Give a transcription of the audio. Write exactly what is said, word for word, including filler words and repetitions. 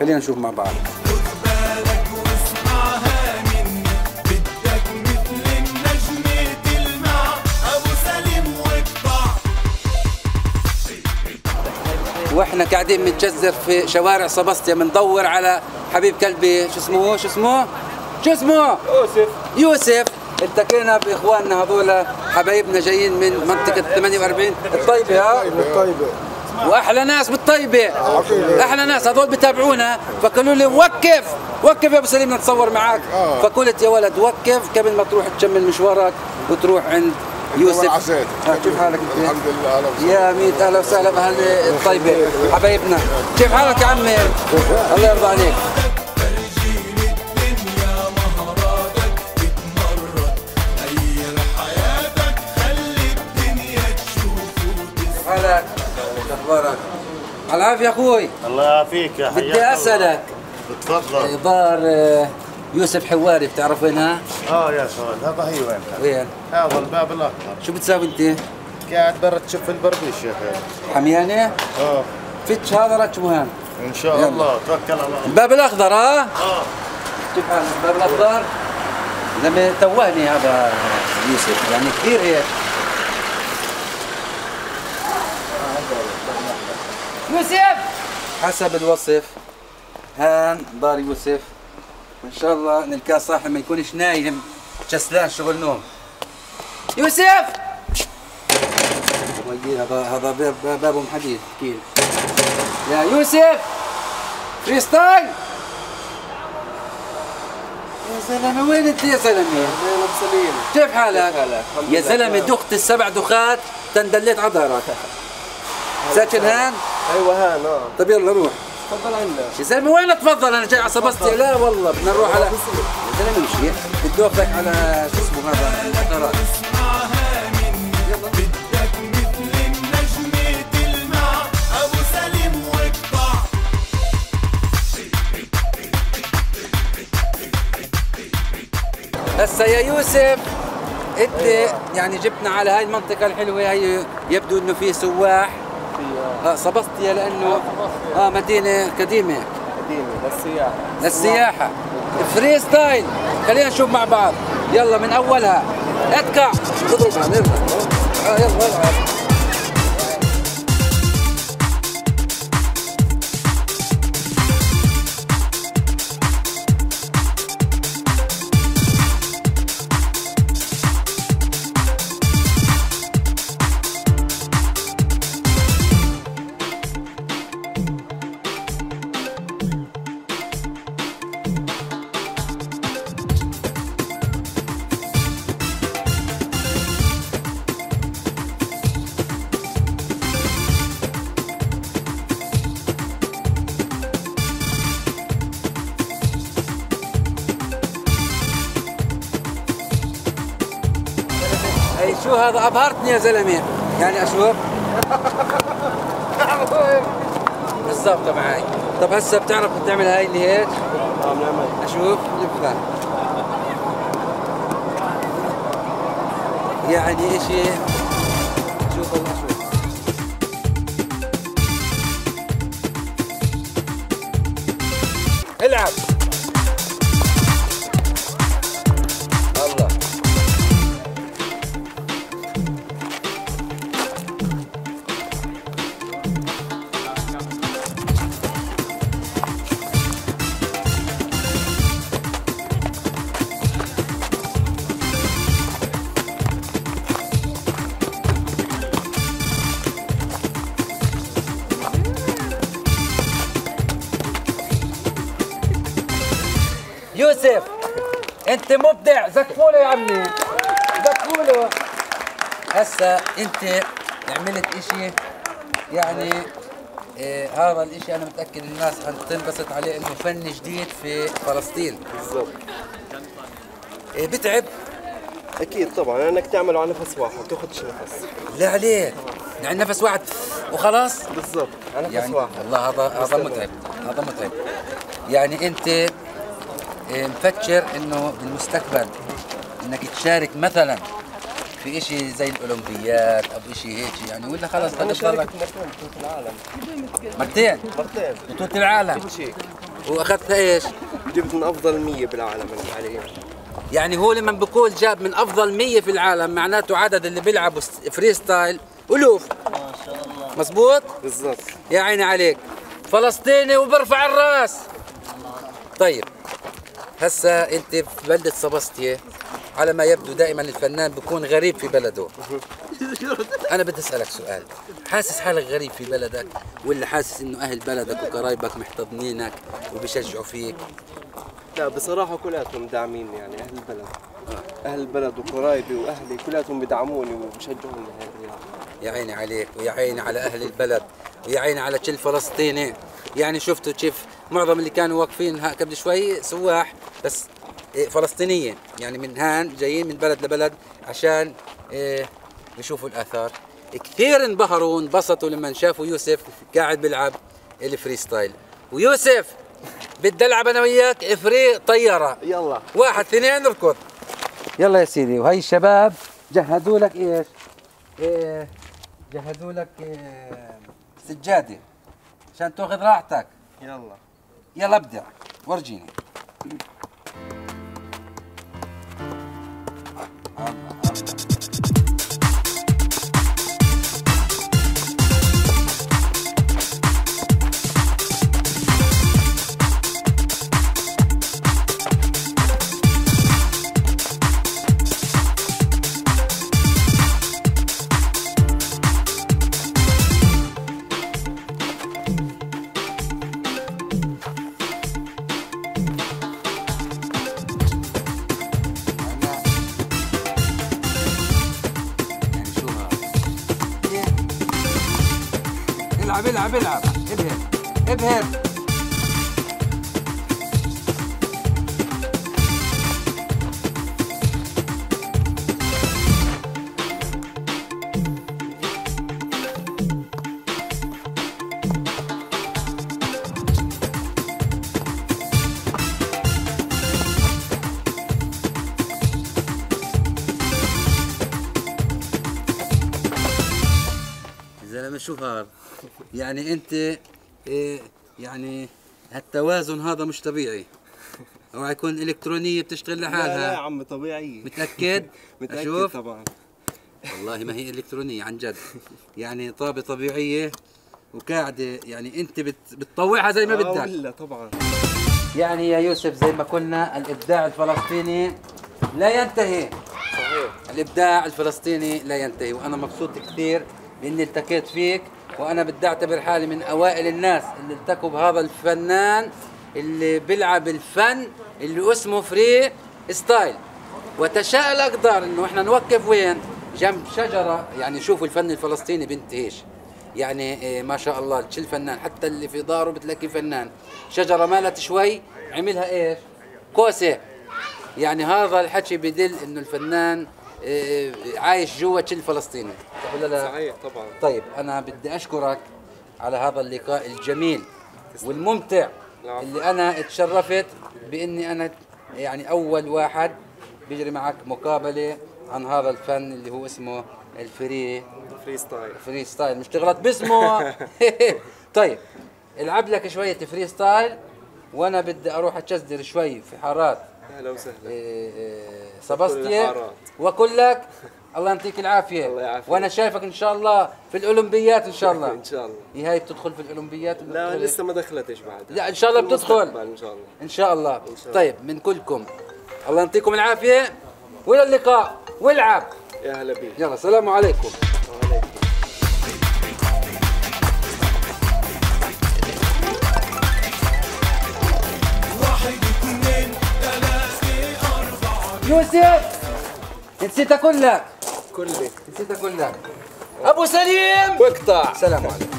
خلينا نشوف مع بعض. واحنا قاعدين بنتجذر في شوارع سبسطية بندور على حبيب قلبي شو اسمه شو اسمه شو اسمه يوسف. يوسف التقينا باخواننا هذول حبايبنا جايين من منطقة ثمانية وأربعين الطيبة. ها الطيبة واحلى ناس بالطيبة، احلى ناس هذول بتابعونا، فقالوا لي وقف وقف يا ابو سليم نتصور معك، فقلت يا ولد وقف قبل ما تروح تكمل مشوارك وتروح عند يوسف. كيف حالك انت؟ الحمد لله. اهلا وسهلا يا ميت، اهلا وسهلا باهل الطيبه حبايبنا. كيف حالك يا عمي؟ الله يرضى عليك. كيف حالك؟ اخبارك؟ على العافيه يا اخوي. الله يعافيك يا حبيبي. بدي اسالك. تفضل. دار يوسف حواري بتعرف وينها؟ اه يا سؤال هذا هي وين؟ وين؟ هذا الباب الاخضر. شو بتساوي انت؟ قاعد برا تشوف البربيش يا اخي. حميانه؟ اه فتش هذا ركبوها ان شاء يلا. الله توكل على الله. الباب الاخضر اه؟ اه كيف حالك الباب الاخضر؟ لما توهني هذا يوسف يعني كثير هيك. يوسف حسب الوصف هان دار يوسف، ان شاء الله نلقاه صاحي ما يكونش نايم كسلان شغل نوم. يوسف هذا هذا باب بابهم حديد اكيد. يا يوسف فريستايل يا زلمه وين انت يا زلمه؟ يا ابو سليم كيف حالك؟ يا زلمه دخت السبع دخات تندليت على ظهرك. ساكن هان؟ ايوه هان اه. طيب يلا روح. تفضل عنا يا زلمه. وين تفضل؟ انا جاي على سبسطية. لا والله بدنا نروح على يا زلمه امشي بدي اخذك على شو اسمه هذا القطارات. بدك مثل النجمه تلمع ابو سليم واقطع. هسا يا يوسف انت يعني جبتنا على هاي المنطقه الحلوه، هي يبدو انه في سواح اه سبسطية لانه اه مدينة قديمة قديمة للسياحة للسياحة. فري ستايل خلينا نشوف مع بعض يلا من اولها. اتكع اضربها نرجع اه يلا يلا. شو هذا ابهرتني يا زلمه يعني اشوف بالضبط معي. طب هسه بتعرف بتعمل هاي اللي هيك؟ اه بنعمل. اشوف لفها يعني اشي شوف والله شوف. العب يوسف انت مبدع. زكفوله يا عمي زكفوله. هسا انت عملت اشي يعني اه هذا الاشي انا متاكد الناس حتنبسط عليه انه فن جديد في فلسطين. بالضبط. اه بتعب اكيد طبعا انك تعمله على نفس واحد ما تاخذش نفس. لا عليك يعني نفس واحد وخلاص. بالضبط على نفس يعني واحد. والله هذا هذا متعب هذا متعب يعني. انت مفكر انه بالمستقبل انك تشارك مثلا في اشي زي الاولمبيات او اشي هيك يعني ولا خلص بدك تشارك مرتين بطولة العالم؟ مرتين مرتين بطولة العالم. واخذت ايش؟ جبت من افضل مية بالعالم حاليا. يعني هو لما بقول جاب من افضل مية في العالم معناته عدد اللي بيلعبوا فريستايل الوف. ما شاء الله. مظبوط؟ بالضبط. يا عيني عليك. فلسطيني وبرفع الراس. طيب هسا انت في بلدة سبسطية، على ما يبدو دائما الفنان بيكون غريب في بلده. انا بدي اسالك سؤال، حاسس حالك غريب في بلدك ولا حاسس انه اهل بلدك وقرايبك محتضنينك وبشجعوا فيك؟ لا بصراحه كلاتهم داعمين، يعني اهل البلد اهل البلد وقرايبي واهلي كلاتهم بدعموني وبشجعوني. يا عيني عليك، ويا عيني على اهل البلد، ويا عيني على كل فلسطيني. يعني شفتوا كيف معظم اللي كانوا واقفين قبل شوي سواح بس فلسطينيين، يعني من هان جايين من بلد لبلد عشان يشوفوا الاثار. كثير انبهروا وانبسطوا لما شافوا يوسف قاعد بيلعب الفريستايل. ويوسف بدي العب انا وياك فري طياره، يلا واحد اثنين نركض. يلا يا سيدي. وهي الشباب جهزوا لك ايش؟ إيه جهزوا لك إيه سجاده عشان تاخذ راحتك. يلا يلا ابدع ورجيني. الله الله. العب العب العب، ابهر ابهر. زلمة شو هذا؟ يعني انت إيه يعني هالتوازن هذا مش طبيعي، اوعى يكون الكترونيه بتشتغل لحالها. لا لا يا عم طبيعيه. متاكد؟ متاكد أشوف؟ طبعا. والله ما هي الكترونيه عن جد، يعني طابه طبيعيه وقاعده، يعني انت بت بتطوعها زي ما بدك. لا طبعا. يعني يا يوسف زي ما قلنا الابداع الفلسطيني لا ينتهي. صحيح. الابداع الفلسطيني لا ينتهي، وانا مبسوط كثير باني التقيت فيك، وانا بدي اعتبر حالي من اوائل الناس اللي التقوا بهذا الفنان اللي بيلعب الفن اللي اسمه فري ستايل. وتشاء الاقدار انه احنا نوقف وين؟ جنب شجره. يعني شوفوا الفن الفلسطيني بنتهيش، يعني ما شاء الله كل فنان حتى اللي في داره بتلاقي فنان. شجره مالت شوي عملها ايش؟ كوسه. يعني هذا الحكي بدل انه الفنان عايش جوا كل فلسطيني. صحيح طبعا. طيب انا بدي اشكرك على هذا اللقاء الجميل والممتع اللي انا اتشرفت باني انا يعني اول واحد بيجري معك مقابله عن هذا الفن اللي هو اسمه الفري فريستايل. فريستايل مش تغلط باسمه. طيب العب لك شويه فريستايل وانا بدي اروح اتشذر شوي في حارات. اهلا وسهلا سبسطية. واقول لك الله يعطيك العافيه. الله يعافيك. وانا شايفك ان شاء الله في الاولمبيات ان شاء الله. ان شاء الله. هي هاي بتدخل في الاولمبيات؟ لا لسه ما دخلتش بعد. لا ان شاء الله بتدخل. ان شاء الله. ان شاء الله. طيب من كلكم الله يعطيكم العافيه والى اللقاء والعب. يا هلا بيك. يلا السلام عليكم. وعليكم. يوسف نسيت اقول لك، كلي نسيت اقول لك. ابو سليم واقطع. سلام عليكم.